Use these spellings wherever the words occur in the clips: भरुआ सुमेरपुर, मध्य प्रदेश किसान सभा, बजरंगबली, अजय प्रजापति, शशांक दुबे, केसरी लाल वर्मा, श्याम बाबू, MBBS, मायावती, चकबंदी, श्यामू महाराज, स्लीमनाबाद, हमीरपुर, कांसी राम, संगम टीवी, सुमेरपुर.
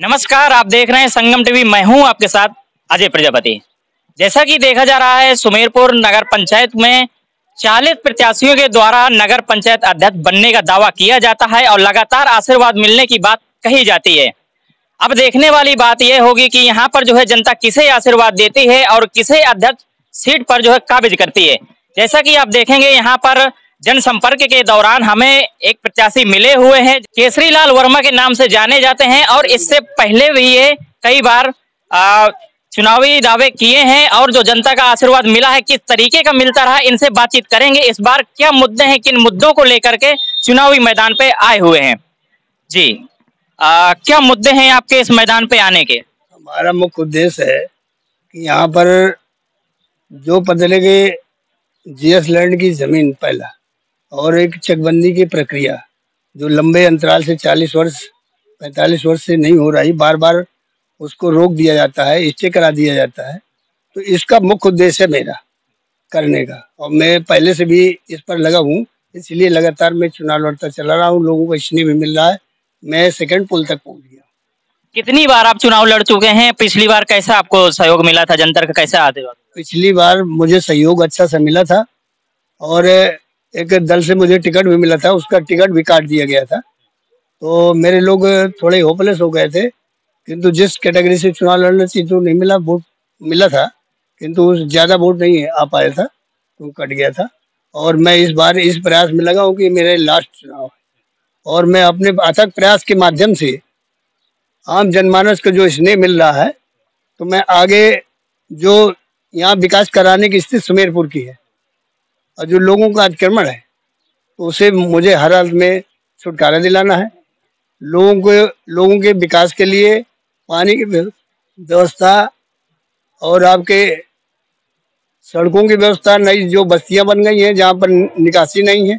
नमस्कार, आप देख रहे हैं संगम टीवी। मैं हूं आपके साथ अजय प्रजापति। जैसा कि देखा जा रहा है, सुमेरपुर नगर पंचायत में 40 प्रत्याशियों के द्वारा नगर पंचायत अध्यक्ष बनने का दावा किया जाता है और लगातार आशीर्वाद मिलने की बात कही जाती है। अब देखने वाली बात यह होगी कि यहाँ पर जो है जनता किसे आशीर्वाद देती है और किसे अध्यक्ष सीट पर जो है काबिज करती है। जैसा कि आप देखेंगे, यहाँ पर जनसंपर्क के दौरान हमें एक प्रत्याशी मिले हुए हैं, केसरी लाल वर्मा के नाम से जाने जाते हैं और इससे पहले भी ये कई बार चुनावी दावे किए हैं और जो जनता का आशीर्वाद मिला है किस तरीके का मिलता रहा, इनसे बातचीत करेंगे। इस बार क्या मुद्दे हैं, किन मुद्दों को लेकर के चुनावी मैदान पे आए हुए हैं जी, क्या मुद्दे हैं आपके इस मैदान पे आने के? हमारा मुख्य उद्देश्य है कि यहाँ पर जो बदले गए जीएस लैंड की जमीन पहला और एक चकबंदी की प्रक्रिया जो लंबे अंतराल से 40 वर्ष 45 वर्ष से नहीं हो रही, बार बार उसको रोक दिया जाता है, स्टे करा दिया जाता है। तो इसका मुख्य उद्देश्य है मेरा करने का, और मैं पहले से भी इस पर लगा हूँ, इसलिए लगातार मैं चुनाव लड़ता चला रहा हूँ। लोगों को स्नेह भी मिल रहा है। मैं सेकंड पोल तक पहुँच गया। कितनी बार आप चुनाव लड़ चुके हैं? पिछली बार कैसा आपको सहयोग मिला था, जनता का कैसा आशीर्वाद? पिछली बार मुझे सहयोग अच्छा सा मिला था और एक दल से मुझे टिकट भी मिला था, उसका टिकट भी काट दिया गया था, तो मेरे लोग थोड़े होपलेस हो गए थे। किंतु जिस कैटेगरी से चुनाव लड़ना चाहिए तो नहीं मिला, वोट मिला था किंतु ज़्यादा वोट नहीं आ पाया था, तो कट गया था। और मैं इस बार इस प्रयास में लगा हूँ कि मेरे लास्ट चुनाव है और मैं अपने अथक प्रयास के माध्यम से आम जनमानस को जो स्नेह मिल रहा है, तो मैं आगे जो यहाँ विकास कराने की स्थिति सुमेरपुर की है और जो लोगों का अतिक्रमण है, तो उसे मुझे हर हाल में छुटकारा दिलाना है। लोगों के विकास के लिए पानी की व्यवस्था और आपके सड़कों की व्यवस्था, नई जो बस्तियां बन गई हैं जहाँ पर निकासी नहीं है,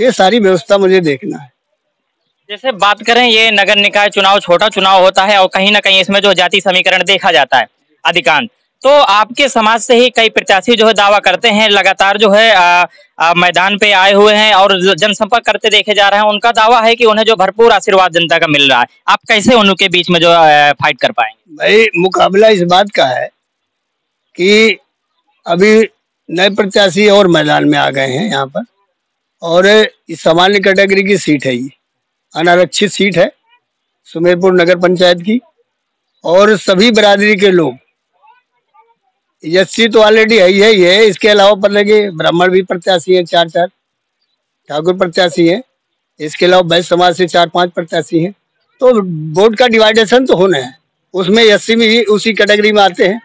ये सारी व्यवस्था मुझे देखना है। जैसे बात करें, ये नगर निकाय चुनाव छोटा चुनाव होता है और कहीं ना कहीं इसमें जो जाति समीकरण देखा जाता है अधिकांश, तो आपके समाज से ही कई प्रत्याशी जो है दावा करते हैं, लगातार जो है मैदान पे आए हुए हैं और जनसंपर्क करते देखे जा रहे हैं। उनका दावा है कि उन्हें जो भरपूर आशीर्वाद जनता का मिल रहा है, आप कैसे उनके बीच में जो फाइट कर पाएंगे? भाई, मुकाबला इस बात का है कि अभी नए प्रत्याशी और मैदान में आ गए हैं यहाँ पर, और इस सामान्य कैटेगरी की सीट है, ये अनारक्षित सीट है सुमेरपुर नगर पंचायत की, और सभी बरादरी के लोग, एससी तो ऑलरेडी है ही है, इसके अलावा पता कि ब्राह्मण भी प्रत्याशी हैं, चार ठाकुर प्रत्याशी हैं, इसके अलावा वैश्य समाज से 4-5 प्रत्याशी हैं, तो वोट का डिवाइडेशन तो होना है। उसमें एससी भी उसी कैटेगरी में आते हैं,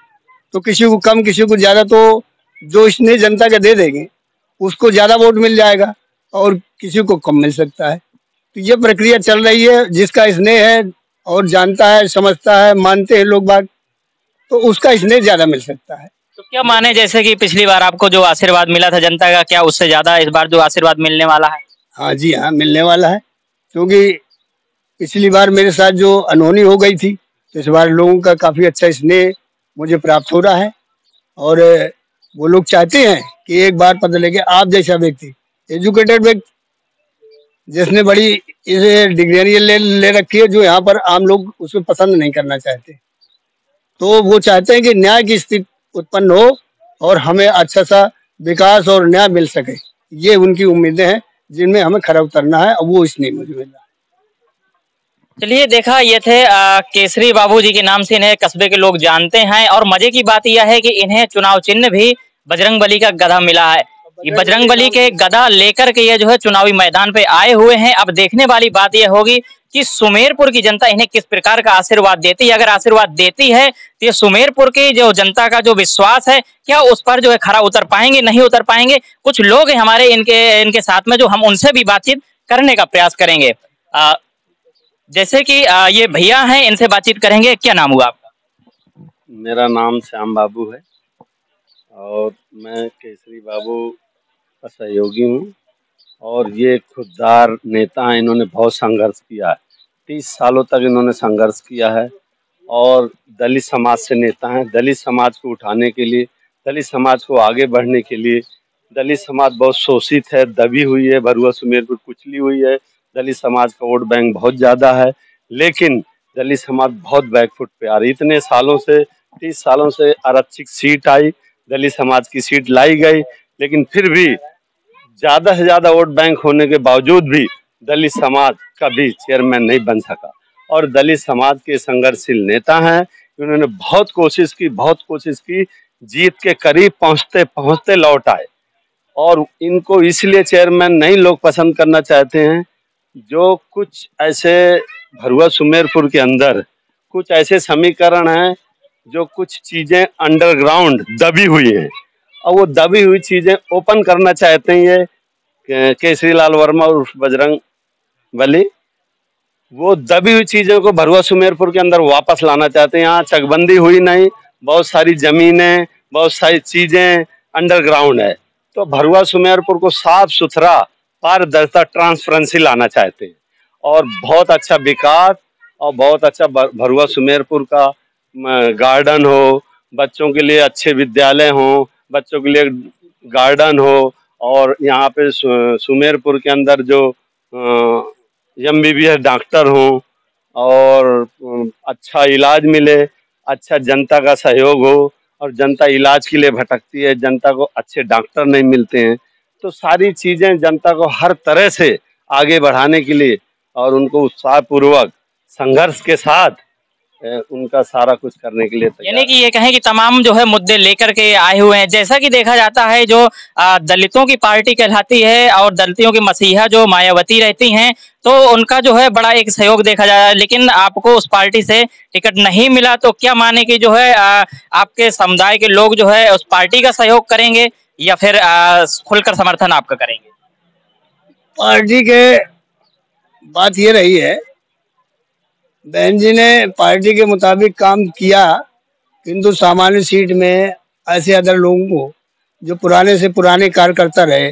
तो किसी को कम किसी को ज़्यादा, तो जो इसने जनता का दे देंगे उसको ज़्यादा वोट मिल जाएगा और किसी को कम मिल सकता है। तो ये प्रक्रिया चल रही है। जिसका स्नेह है और जानता है, समझता है, मानते हैं लोग बाग, तो उसका स्नेह ज्यादा मिल सकता है। तो क्या माने, जैसे कि पिछली बार आपको जो आशीर्वाद मिला था जनता का, क्या उससे ज्यादा इस बार जो आशीर्वाद मिलने वाला है? हाँ जी हाँ, मिलने वाला है, क्योंकि पिछली बार मेरे साथ जो अनहोनी हो गई थी, तो इस बार लोगों का काफी अच्छा स्नेह मुझे प्राप्त हो रहा है और वो लोग चाहते हैं कि एक बार पता लगे आप जैसा व्यक्ति, एजुकेटेड व्यक्ति, जिसने बड़ी डिग्री ले रखी है, जो यहाँ पर आम लोग उसको पसंद नहीं करना चाहते, तो वो चाहते हैं कि न्याय की स्थिति उत्पन्न हो और हमें अच्छा सा विकास और न्याय मिल सके। ये उनकी उम्मीदें हैं जिनमें हमें खरा उतरना है, और वो इसलिए मुझे मिला। चलिए, देखा ये थे केसरी बाबू जी के नाम से इन्हें कस्बे के लोग जानते हैं, और मजे की बात यह है कि इन्हें चुनाव चिन्ह भी बजरंगबली का गधा मिला है। ये बजरंगबली के गधा लेकर के ये जो है चुनावी मैदान पे आए हुए हैं। अब देखने वाली बात यह होगी कि सुमेरपुर की जनता इन्हें किस प्रकार का आशीर्वाद देती है। अगर आशीर्वाद देती है तो ये सुमेरपुर की जो जनता का जो विश्वास है, क्या उस पर जो है खरा उतर पाएंगे, नहीं उतर पाएंगे? कुछ लोग हैं हमारे इनके साथ में, जो हम उनसे भी बातचीत करने का प्रयास करेंगे। जैसे कि ये भैया हैं, इनसे बातचीत करेंगे। क्या नाम हुआ आपका? मेरा नाम श्याम बाबू है और मैं केसरी बाबू का सहयोगी हूँ, और ये खुददार नेता हैं। इन्होंने बहुत संघर्ष किया है, 30 सालों तक इन्होंने संघर्ष किया है, और दलित समाज से नेता हैं। दलित समाज को उठाने के लिए, दलित समाज को आगे बढ़ने के लिए, दलित समाज बहुत शोषित है, दबी हुई है, भरुआ सुमेरपुर कुचली हुई है, दलित समाज का वोट बैंक बहुत ज़्यादा है, लेकिन दलित समाज बहुत बैकफुट पे आ रही। इतने सालों से 30 सालों से आरक्षित सीट आई, दलित समाज की सीट लाई गई, लेकिन फिर भी ज्यादा से ज्यादा वोट बैंक होने के बावजूद भी दलित समाज का भी चेयरमैन नहीं बन सका। और दलित समाज के संघर्षशील नेता हैं, उन्होंने बहुत कोशिश की, जीत के करीब पहुंचते लौट आए। और इनको इसलिए चेयरमैन नहीं लोग पसंद करना चाहते हैं, जो कुछ ऐसे भरुआ सुमेरपुर के अंदर कुछ ऐसे समीकरण हैं, जो कुछ चीजें अंडरग्राउंड दबी हुई हैं और वो दबी हुई चीजें ओपन करना चाहते हैं। ये केसरी लाल वर्मा और बजरंगबली वो दबी हुई चीजों को भरुआ सुमेरपुर के अंदर वापस लाना चाहते हैं। यहाँ चकबंदी हुई नहीं, बहुत सारी जमीनें, बहुत सारी चीजें अंडरग्राउंड है। तो भरुआ सुमेरपुर को साफ सुथरा, पारदर्शिता, ट्रांसपेरेंसी लाना चाहते हैं और बहुत अच्छा विकास और बहुत अच्छा भरुआ सुमेरपुर का गार्डन हो, बच्चों के लिए अच्छे विद्यालय हो, बच्चों के लिए गार्डन हो। और यहाँ पे सुमेरपुर के अंदर जो MBBS डॉक्टर हों और अच्छा इलाज मिले, अच्छा जनता का सहयोग हो। और जनता इलाज के लिए भटकती है, जनता को अच्छे डॉक्टर नहीं मिलते हैं। तो सारी चीज़ें जनता को हर तरह से आगे बढ़ाने के लिए और उनको उत्साहपूर्वक संघर्ष के साथ उनका सारा कुछ करने के लिए, यानी कि ये कहें कि तमाम जो है मुद्दे लेकर के आए हुए हैं। जैसा कि देखा जाता है जो दलितों की पार्टी कहलाती है और दलितों की मसीहा जो मायावती रहती हैं, तो उनका जो है बड़ा एक सहयोग देखा जा रहा है, लेकिन आपको उस पार्टी से टिकट नहीं मिला, तो क्या माने कि जो है आपके समुदाय के लोग जो है उस पार्टी का सहयोग करेंगे या फिर खुलकर समर्थन आपका करेंगे? पार्टी के बात ये रही है, बहन जी ने पार्टी के मुताबिक काम किया, किंतु सामान्य सीट में ऐसे अदर लोगों को जो पुराने से पुराने कार्यकर्ता रहे,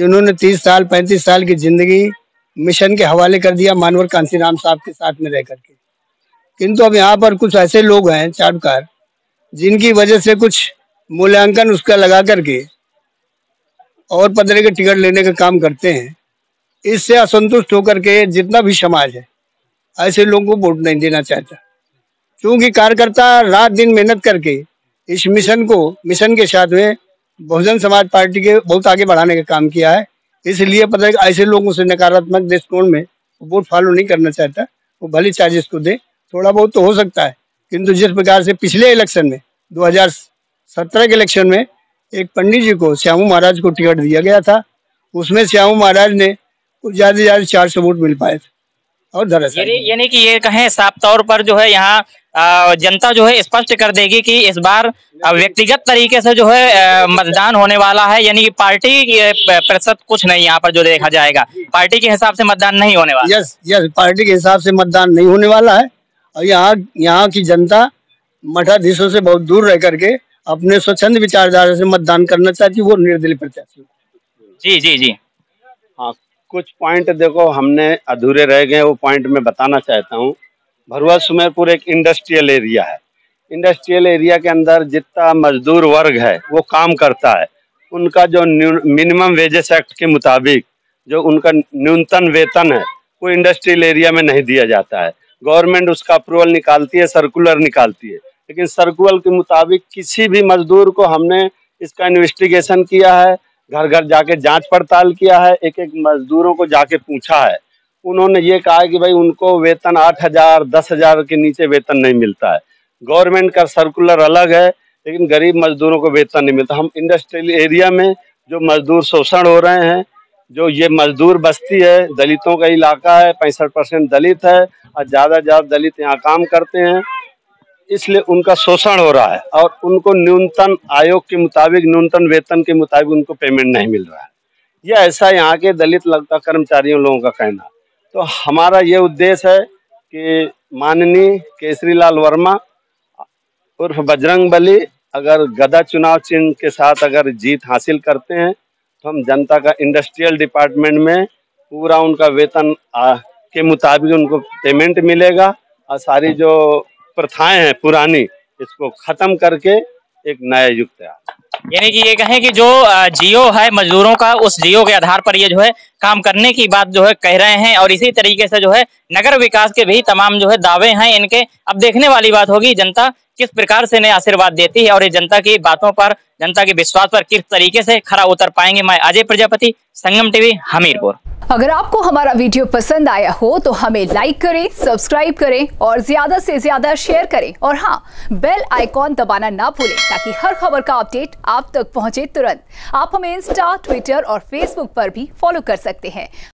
जिन्होंने 30 साल 35 साल की जिंदगी मिशन के हवाले कर दिया मानवर कांसी राम साहब के साथ में रह करके। किंतु अब यहाँ पर कुछ ऐसे लोग हैं चाटुकार, जिनकी वजह से कुछ मूल्यांकन उसका लगा करके और पदरे के टिकट लेने का काम करते हैं। इससे असंतुष्ट होकर के जितना भी समाज है ऐसे लोगों को वोट नहीं देना चाहता, क्योंकि कार्यकर्ता रात दिन मेहनत करके इस मिशन को, मिशन के साथ में बहुजन समाज पार्टी के बहुत आगे बढ़ाने का काम किया है। इसलिए पता है ऐसे लोगों से नकारात्मक दृष्टिकोण में वोट फॉलो नहीं करना चाहता। वो भले चार्ज इसको दे, थोड़ा बहुत तो हो सकता है, किंतु जिस प्रकार से पिछले इलेक्शन में 2017 के इलेक्शन में एक पंडित जी को, श्यामू महाराज को टिकट दिया गया था, उसमें श्यामू महाराज ने कुछ ज़्यादा से ज़्यादा 400 वोट मिल पाए थे। और दरअसल यानी कि ये कहें साफ तौर पर जो है यहाँ जनता जो है स्पष्ट कर देगी कि इस बार व्यक्तिगत तरीके से जो है मतदान होने वाला है, यानी कि पार्टी प्रतिशत कुछ नहीं यहाँ पर जो देखा जाएगा, पार्टी के हिसाब से मतदान नहीं होने वाला। यस, पार्टी के हिसाब से मतदान नहीं होने वाला है। और यहाँ की जनता मठाधीशों से बहुत दूर रह करके अपने स्वच्छंद विचारधारा से मतदान करना चाहती है, वो निर्दलीय प्रत्याशी। जी, हाँ, कुछ पॉइंट देखो हमने अधूरे रह गए, वो पॉइंट मैं बताना चाहता हूँ। भरुआ सुमेरपुर एक इंडस्ट्रियल एरिया है। इंडस्ट्रियल एरिया के अंदर जितना मजदूर वर्ग है वो काम करता है, उनका जो मिनिमम वेजेस एक्ट के मुताबिक जो उनका न्यूनतम वेतन है वो इंडस्ट्रियल एरिया में नहीं दिया जाता है। गवर्नमेंट उसका अप्रूवल निकालती है, सर्कुलर निकालती है, लेकिन सर्कुलर के मुताबिक किसी भी मजदूर को, हमने इसका इन्वेस्टिगेशन किया है, घर घर जाके जांच पड़ताल किया है, एक एक मजदूरों को जाके पूछा है, उन्होंने ये कहा है कि भाई उनको वेतन 8,000 10,000 के नीचे वेतन नहीं मिलता है। गवर्नमेंट का सर्कुलर अलग है, लेकिन गरीब मजदूरों को वेतन नहीं मिलता। हम इंडस्ट्रियल एरिया में जो मजदूर शोषण हो रहे हैं, जो ये मजदूर बस्ती है, दलितों का इलाका है, 65% दलित है और ज़्यादा से ज़्यादा दलित यहाँ काम करते हैं, इसलिए उनका शोषण हो रहा है और उनको न्यूनतम आयोग के मुताबिक, न्यूनतम वेतन के मुताबिक उनको पेमेंट नहीं मिल रहा है। यह ऐसा यहाँ के दलित लगता कर्मचारियों लोगों का कहना। तो हमारा ये उद्देश्य है कि माननीय केसरी लाल वर्मा उर्फ बजरंगबली अगर गदा चुनाव चिन्ह के साथ अगर जीत हासिल करते हैं, तो हम जनता का इंडस्ट्रियल डिपार्टमेंट में पूरा उनका वेतन के मुताबिक उनको पेमेंट मिलेगा और सारी जो प्रथाएं हैं पुरानी, इसको खत्म करके एक नया युग तैयार। यानी कि ये कहें कि जो जियो है मजदूरों का, उस जियो के आधार पर ये जो है काम करने की बात जो है कह रहे हैं। और इसी तरीके से जो है नगर विकास के भी तमाम जो है दावे हैं इनके। अब देखने वाली बात होगी जनता किस प्रकार से इन्हें आशीर्वाद देती है और ये जनता की बातों पर, जनता के विश्वास पर किस तरीके से खरा उतर पाएंगे। मैं अजय प्रजापति, संगम टीवी, हमीरपुर। अगर आपको हमारा वीडियो पसंद आया हो तो हमें लाइक करें, सब्सक्राइब करें और ज्यादा से ज्यादा शेयर करें। और हाँ, बेल आइकॉन दबाना ना भूलें ताकि हर खबर का अपडेट आप तक पहुंचे तुरंत। आप हमें इंस्टा, ट्विटर और फेसबुक पर भी फॉलो कर सकते हैं।